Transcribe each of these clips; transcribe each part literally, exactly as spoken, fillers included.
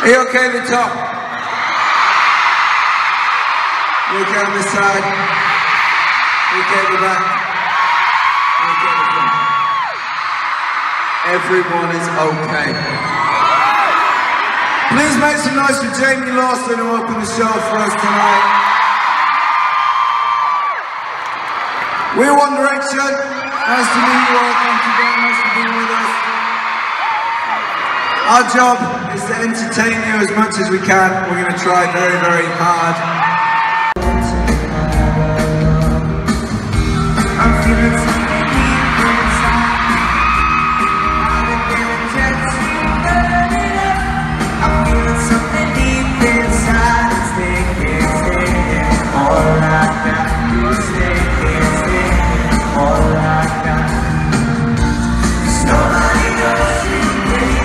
Are you okay at the top? You okay on this side? You okay at the back? You okay at the front? Everyone is okay. Please make some noise for Jamie Lawson who opened the show for us tonight. We're One Direction. Nice to meet you all. Thank you very much for being with us. Our job is to entertain you as much as we can. We're going to try very, very hard. I'm feeling something deep inside. I've been just burning up. I'm feeling something deep inside. Stay here, stay here. All I got is stay here, stay here. All I got. Cause nobody knows you really.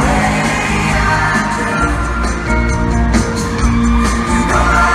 The way I do. You know I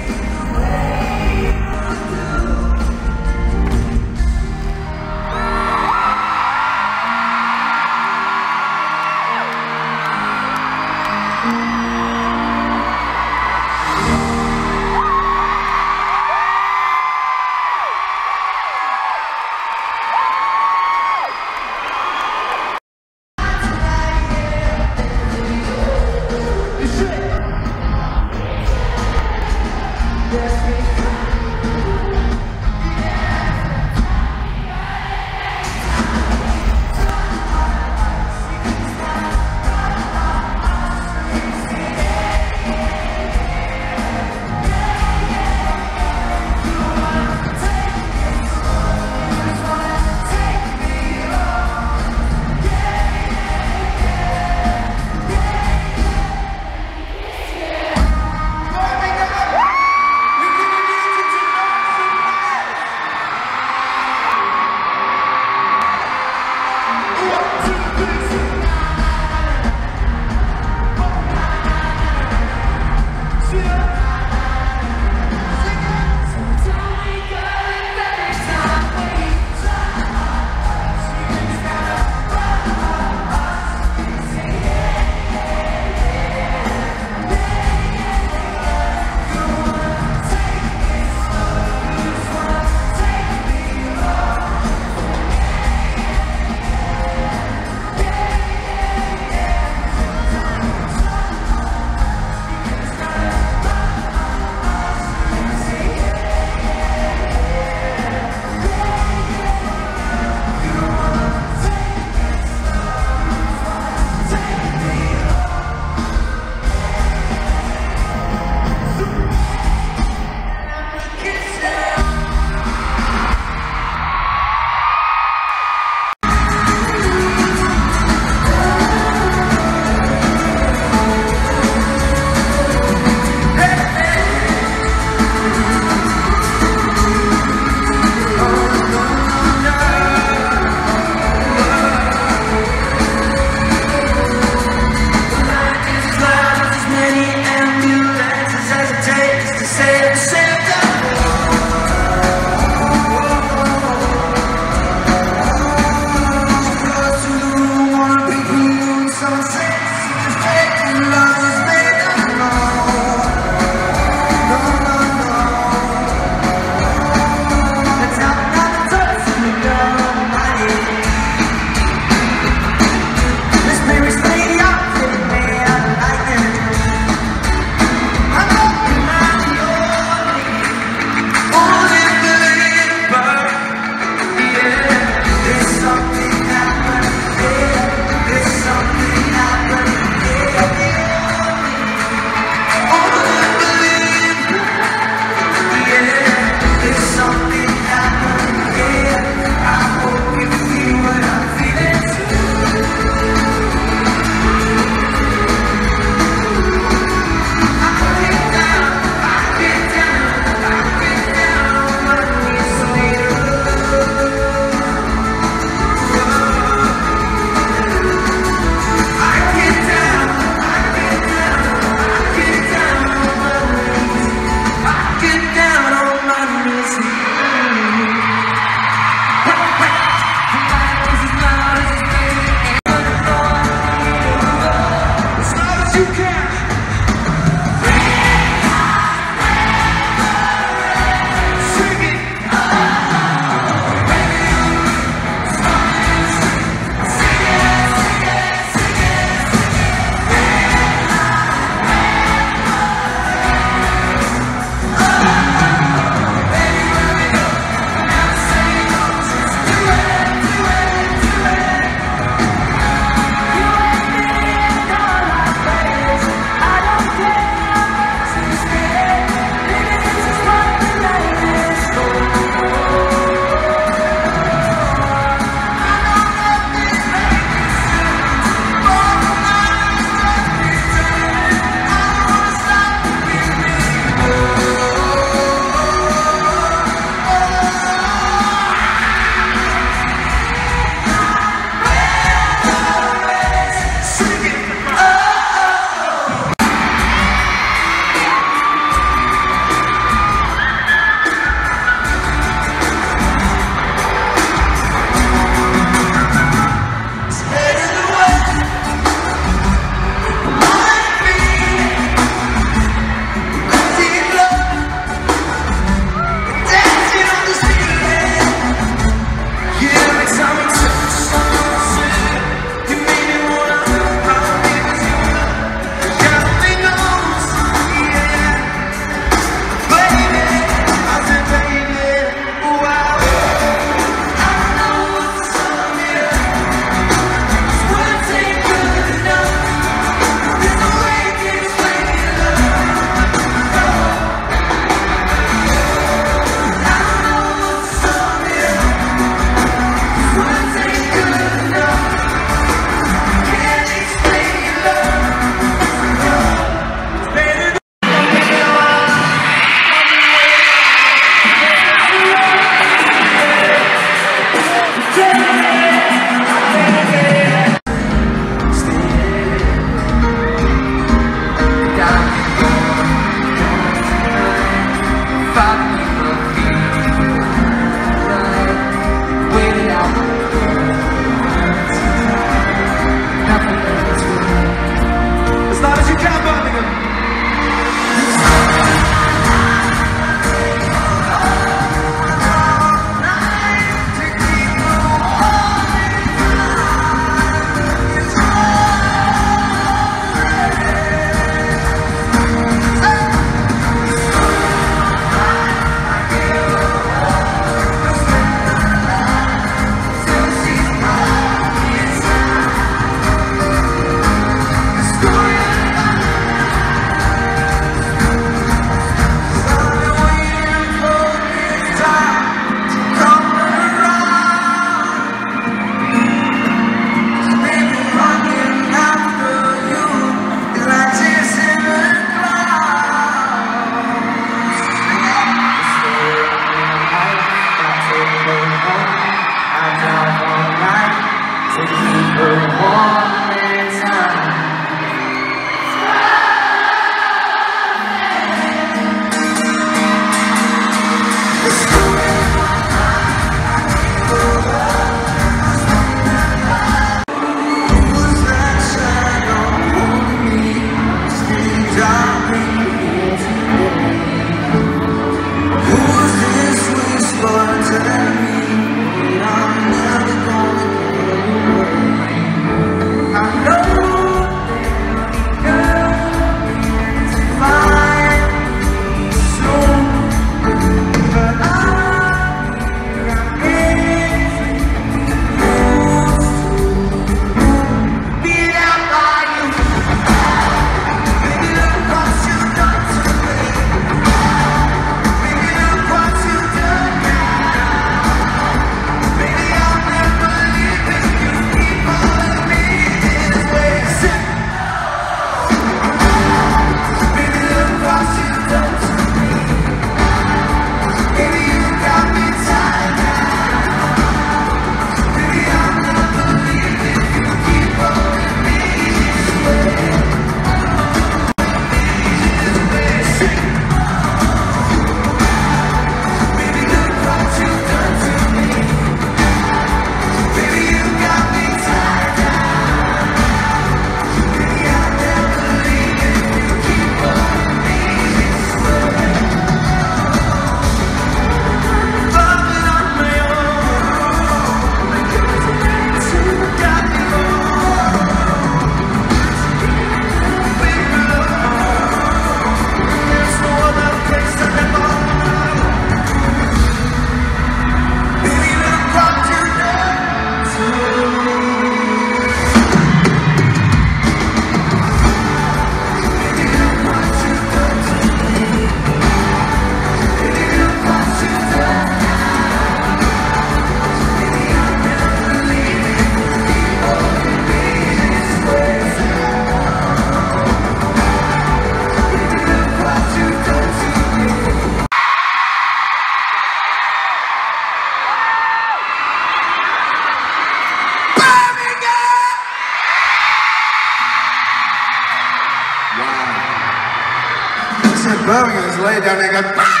just in Birmingham, I just lay down there and go, bah!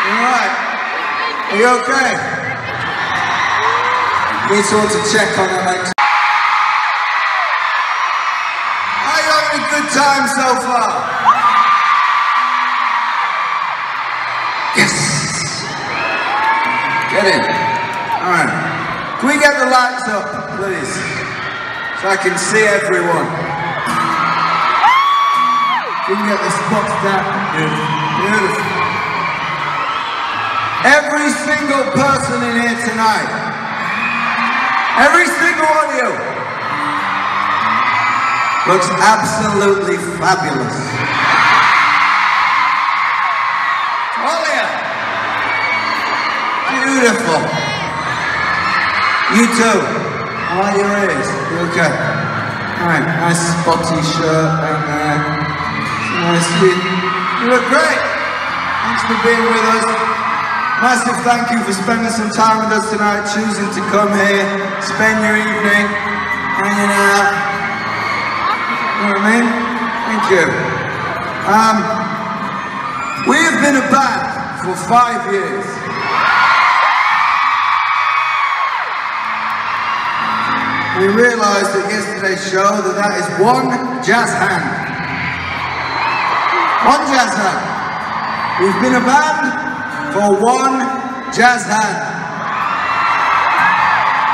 You're alright? Are you okay? We need someone to check on her like. Are you having a good time so far? Yes! Get in. Alright. Can we get the lights up, please? So I can see everyone. We can get this box down. Beautiful. Beautiful. Every single person in here tonight. Every single one of you. Looks absolutely fabulous. All here. Beautiful. You too. I like your ears. You okay? Alright, nice spotty shirt and uh, nice to be. You look great. Thanks for being with us. Massive thank you for spending some time with us tonight, choosing to come here, spend your evening, hanging out. You know what I mean? Thank you. Um, we have been a band for five years. We realised at yesterday's show that that is one jazz hand. One jazz hand. We've been a band for one jazz hand.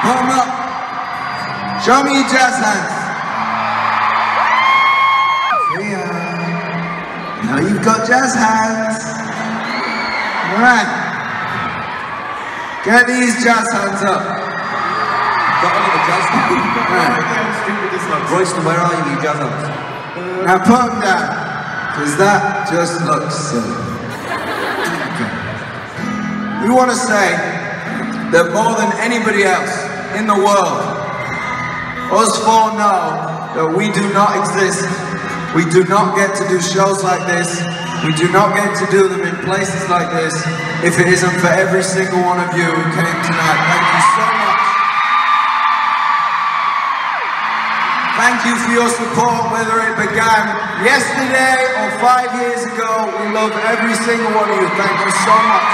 Put them up. Show me your jazz hands. See ya. Now you've got jazz hands. Alright. Get these jazz hands up. Got another jazz hand. Right. Royston, where are you, you jazz hands? Now put them down. Because that just looks silly. Okay. We want to say that more than anybody else in the world, us four know that we do not exist. We do not get to do shows like this. We do not get to do them in places like this if it isn't for every single one of you who came tonight. Thank you so much. Thank you for your support, whether it began yesterday or five years ago. We love every single one of you. Thank you so much.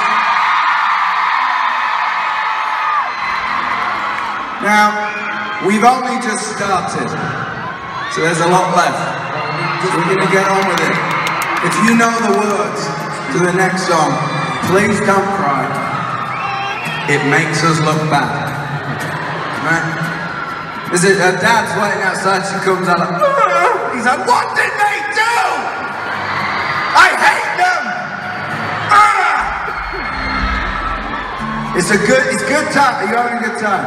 Now, we've only just started, so there's a lot left. So we're going to get on with it. If you know the words to the next song, please don't cry. It makes us look bad. Right? Is it her dad's waiting outside? She comes out like, oh. He's like, what did they do? I hate them. Ah. It's a good, it's good time. Are you having a good time?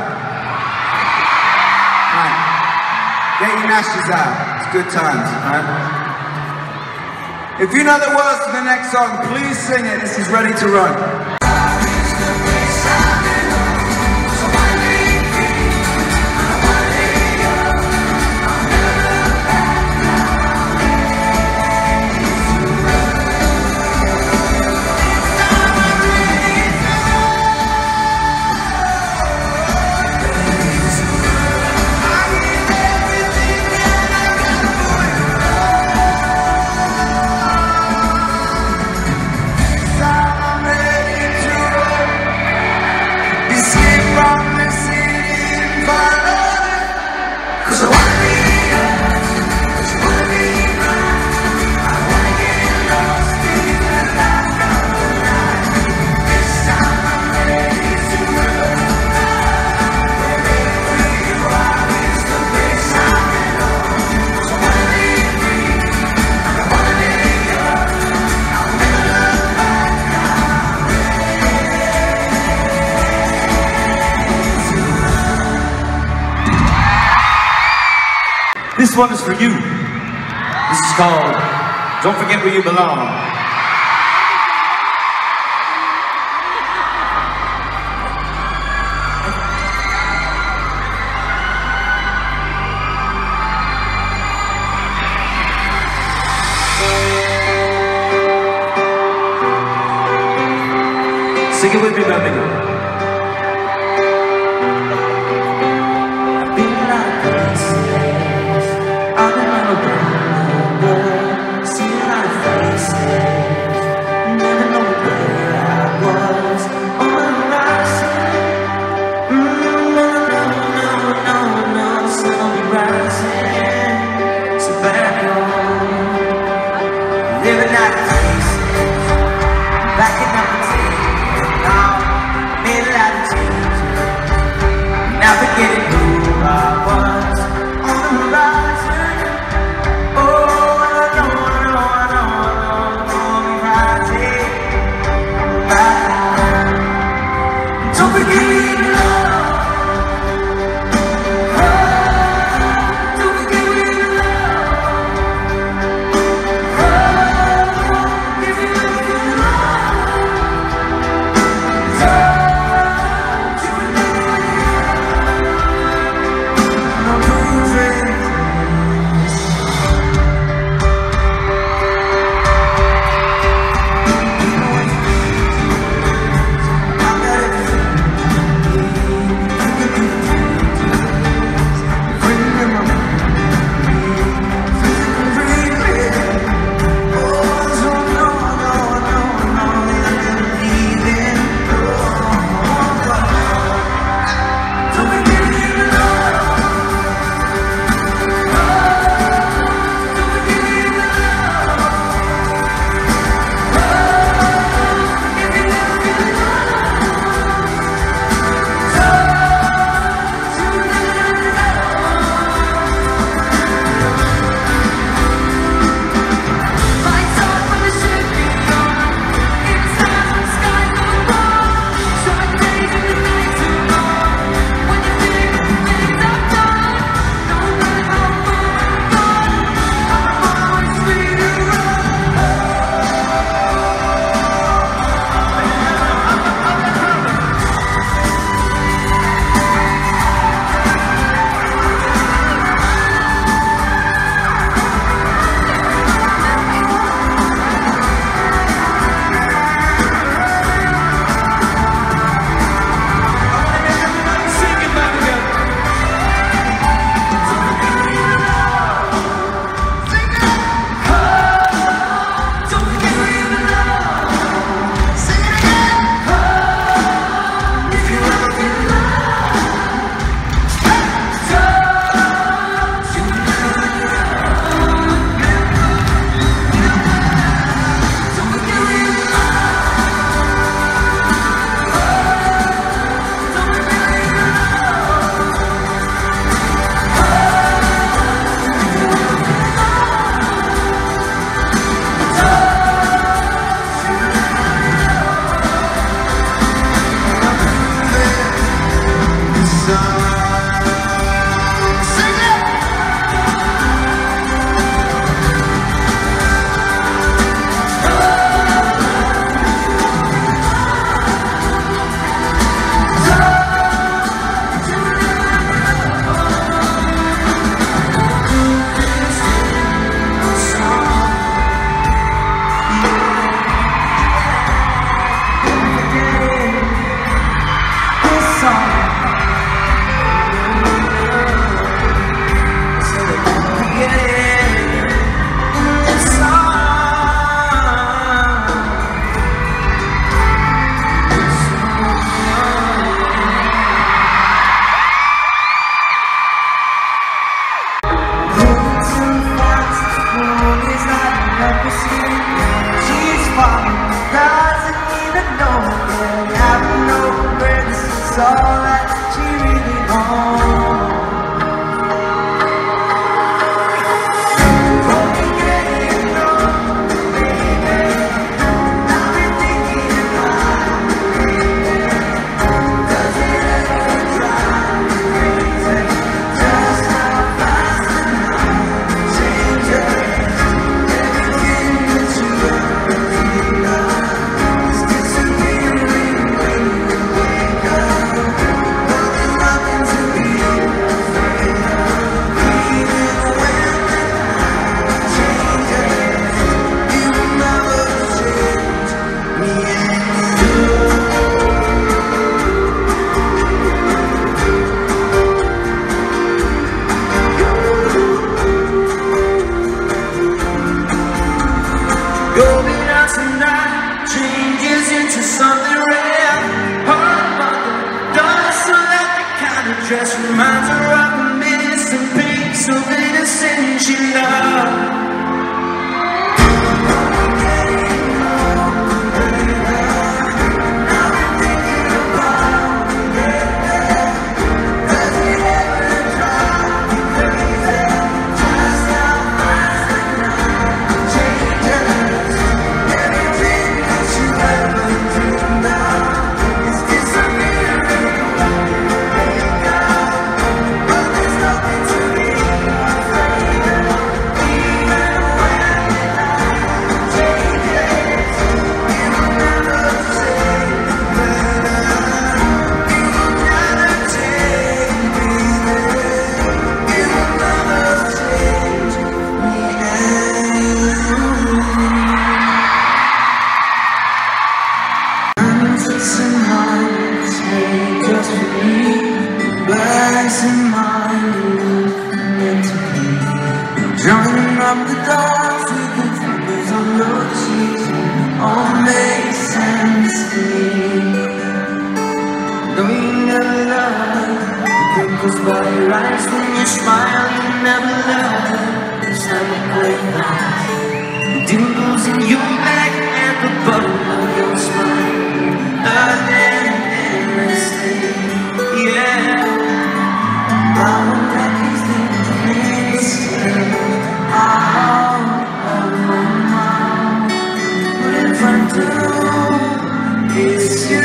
Right. Get your nashes out. It's good times, right? If you know the words to the next song, please sing it. This is Ready to Run. This one is for you. This is called Don't Forget Where You Belong. Sing it with me, baby. I've been on a burning world. asking them to change, and now I made a lot of changes, now forgetting who I was on the horizon. Oh, I don't know, I don't know, I'll be rising, rising. Don't forget me, no. Love. knowing that love, the people's body rides when you smile, you never love. It's not a great life, dimples in your back and the bottom of your smile, earth and endlessly, yeah. I want that these things to be out of my mind. But if I do, it's you,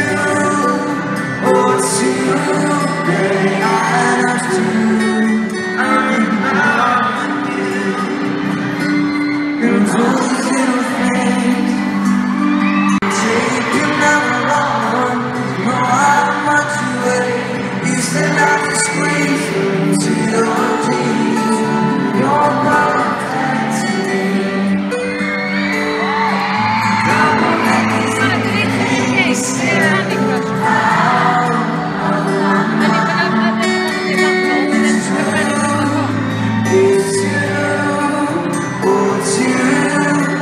oh it's you, baby, I love you, I'm in love with you. And those little things take you down along, know how much you wait, you said I could squeeze into your teeth, your love. It's you, oh it's you.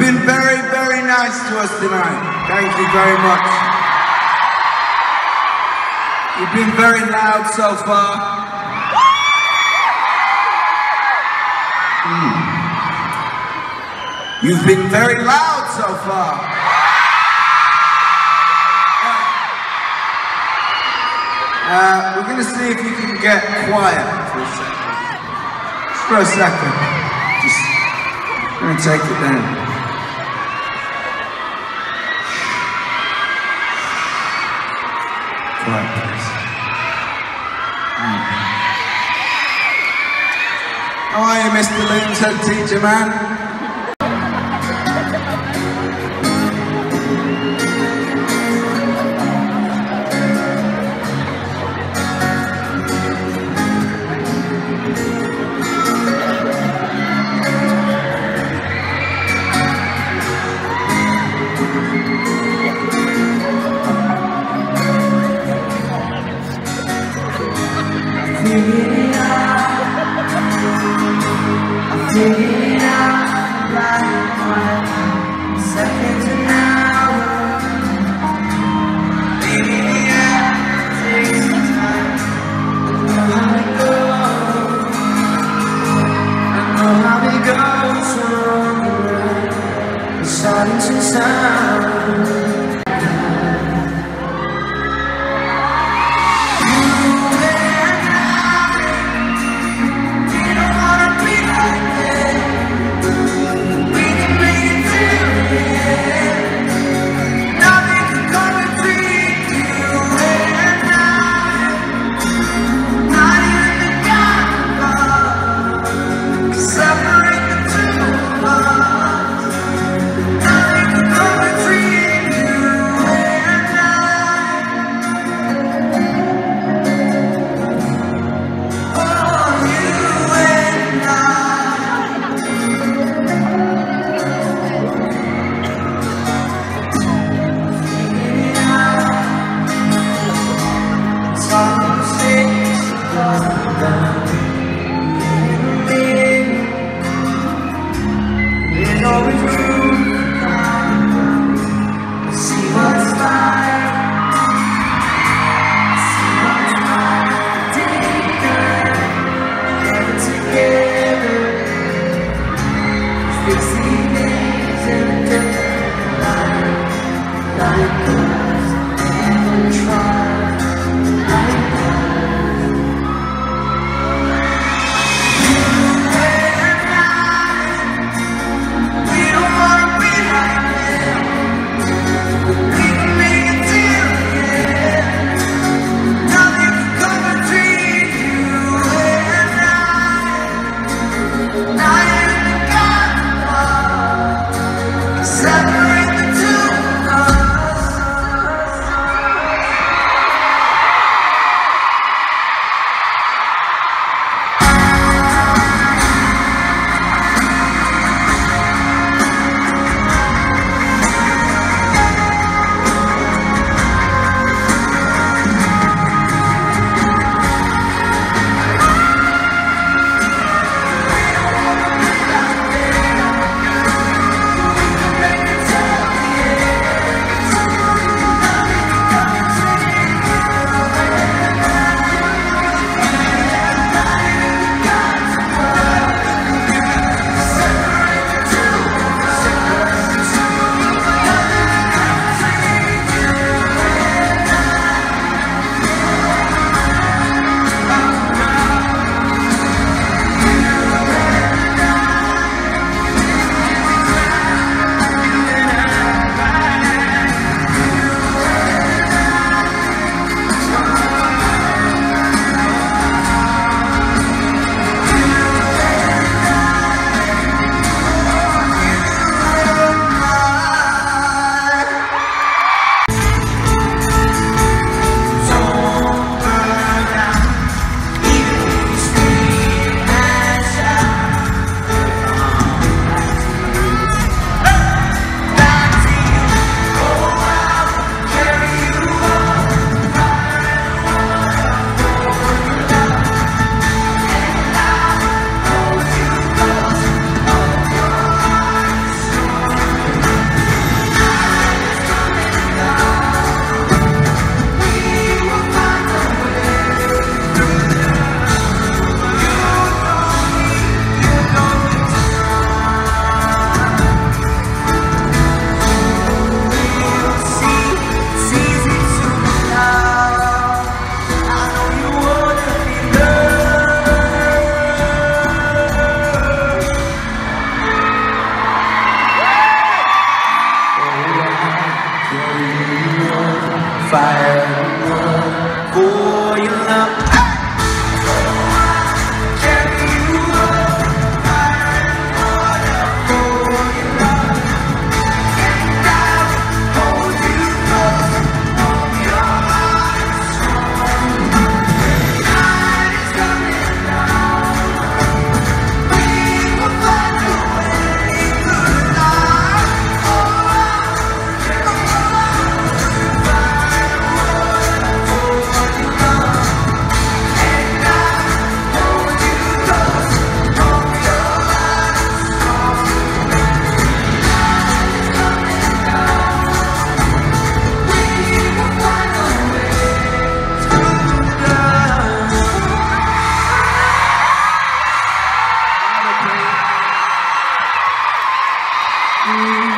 You've been very, very nice to us tonight. Thank you very much. You've been very loud so far. Mm. You've been very loud so far. Right. Uh, we're going to see if you can get quiet for a second. Just for a second. Just going to take it down. How are you, Mister Loon's head teacher man? Separate the two of us. fire for your love. Thank you.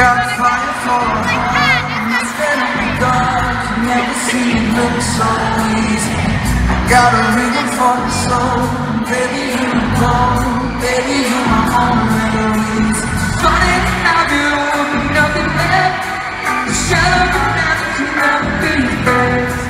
got fire for a heart, and it's been dark. I've never seen it look so easy. I got a rhythm for the soul. Baby, you go. Baby, you're my own memories. Started out beautiful, but nothing left. The shadow of never can never be erased.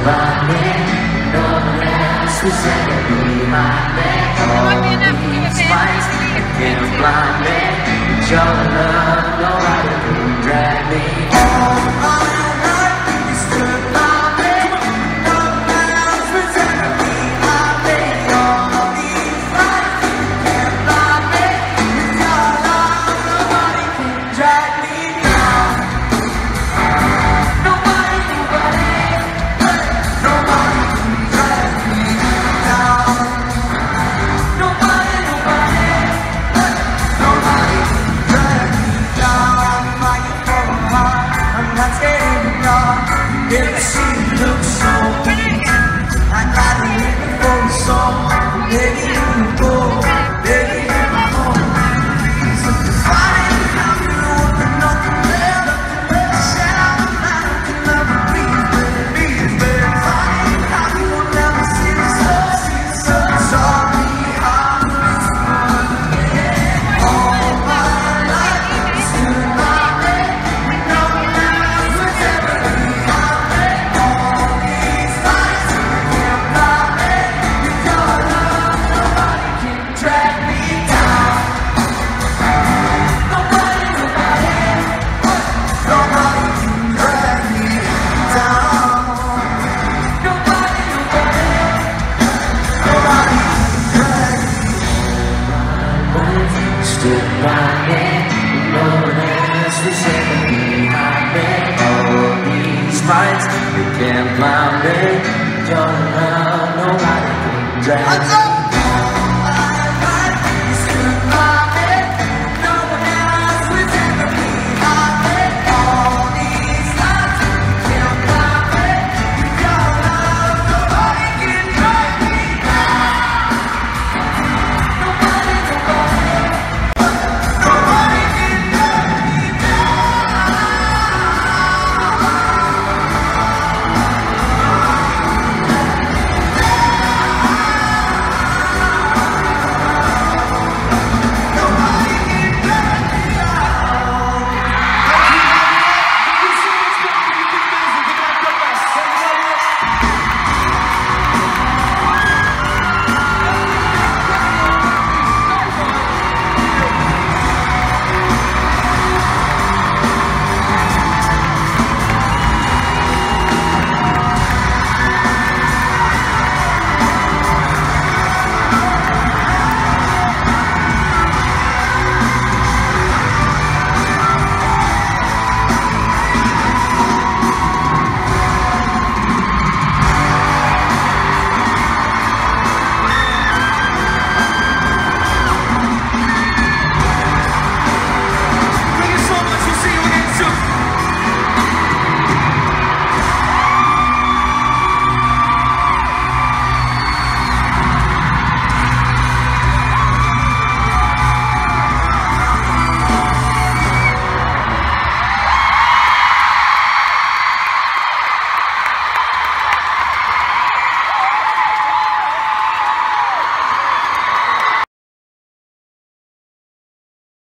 By me, no one else is ever be my man. Oh, these fights can blind me. Your love, no other can drag me. All my life is stood by me. No one else is ever be my man. Oh, these fights can blind me. Your love, nobody can drag me down. Nobody can drag me. Can't blind me, don't know, nobody can drag me.